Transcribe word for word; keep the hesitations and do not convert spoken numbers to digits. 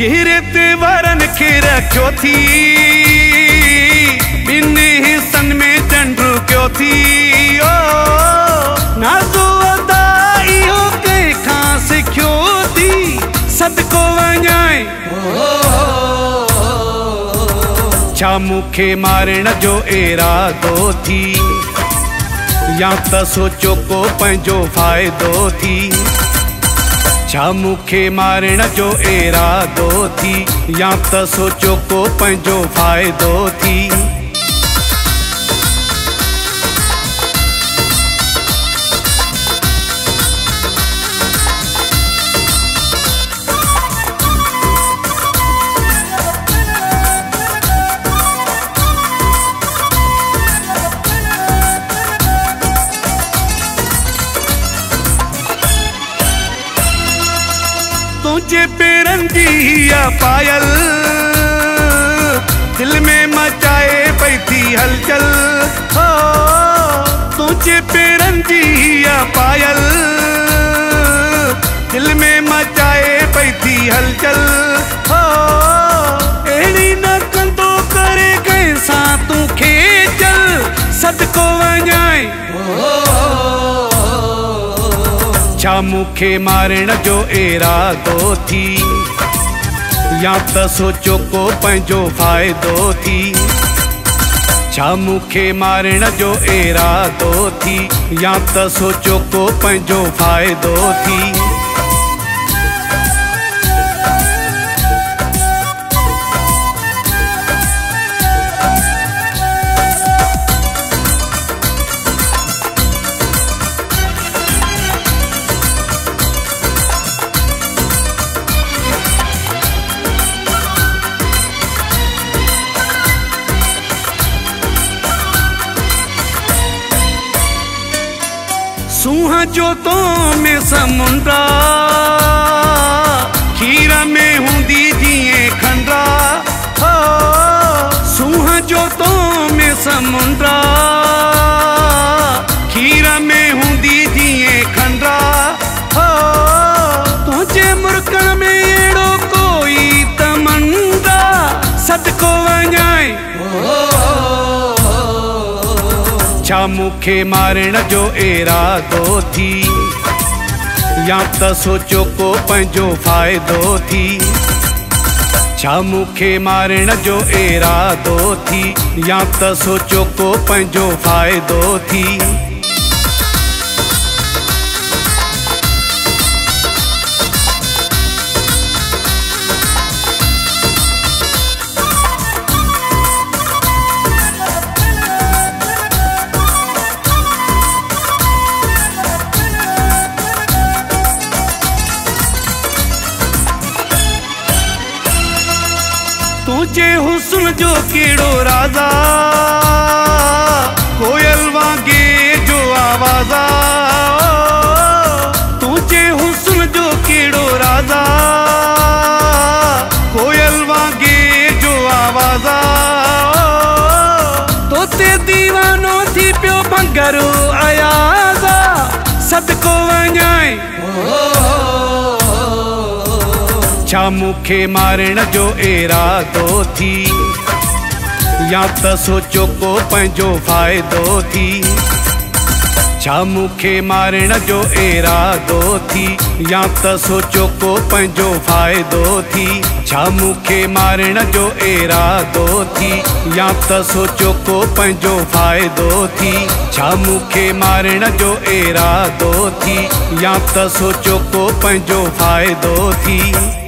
चेहरे ते वरन के रखो थी, बिन हिसन में चंडू क्यों थी। ओ नाजो अदाई हो के खास क्यों थी सदको वञाए। छा मूंखे मारण जो इरादो थी, या त सोचो को पंहिंजो फ़ाइदो थी। छा मूंखे मारण जो इरादो थी, या त सोचो को पंहिंजो फ़ाइदो थी। तुझे पेरन जी या पायल दिल में मचाए पई थी हलचल। हो तुझे पेरन जी या पायल दिल में मचाए पई थी हलचल। हो एड़ी न कंदो करे कैसा तू खेचल सदको वञाए। छा मूंखे मारण जो इरादो थी, या त सोचो को पंहिंजो फ़ाइदो थी। छा मूंखे मारण जो इरादो थी, या त सोचो को पंहिंजो फ़ाइदो थी। सूहा जो तो में समुंडा खीरा में हुंदी जिए खंडा। हो सूहा जो तो में समुंडा खीरा में हुंदी जिए खंडा। हो तुझे मुर्कण में एड़ो कोई तमंदा सदको वञाए। छा मूंखे मारण जो इरादो थी, या त सोचो को पंहिंजो फ़ाइदो थी। छा मूंखे मारण जो इरादो थी, या त सोचो को पंहिंजो फ़ाइदो थी। तुझे हुस्न जो केड़ो राजा कोयल वांगे जो आवाजा। तुझे हुस्न जो केड़ो राजा कोयल वांगे जो आवाजा। तो ते दीवानो थी पियो भंगरो अयाजा सदको वञाए। छा मूंखे मारण जो इरादो थी, या त सोचो को पंहिंजो फ़ाइदो थी। छा मूंखे मारण जो इरादो थी, या त सोचो को पंहिंजो फ़ाइदो थी। छा मूंखे मारण जो इरादो थी, या त सोचो को पंहिंजो फ़ाइदो थी। छा मूंखे मारण जो इरादो थी, या त सोचो को पंहिंजो फ़ाइदो थी।